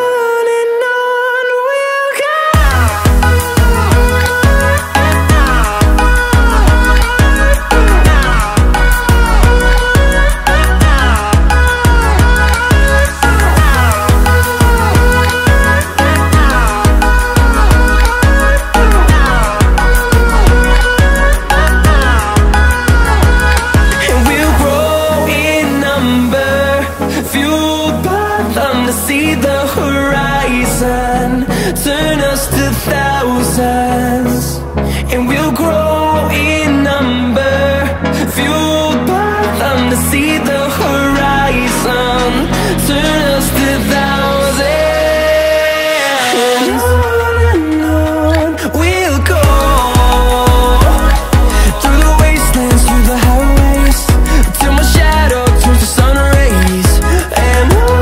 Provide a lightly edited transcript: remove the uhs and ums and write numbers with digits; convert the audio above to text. See the horizon, turn us to thousands, and we'll grow in number, fueled by them to see the horizon, turn us to thousands. And on we'll go, through the wastelands, through the highways, till my shadow turns to sun rays. And on